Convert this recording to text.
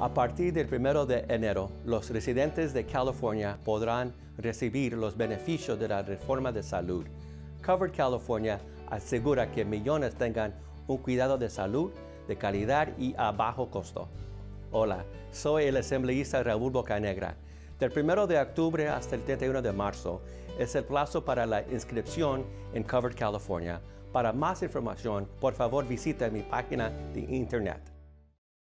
A partir del 1 de enero, los residentes de California podrán recibir los beneficios de la reforma de salud. Covered California asegura que millones tengan un cuidado de salud de calidad y a bajo costo. Hola, soy el asambleísta Raúl Bocanegra. Del 1 de octubre hasta el 31 de marzo es el plazo para la inscripción en Covered California. Para más información, por favor visita mi página de internet.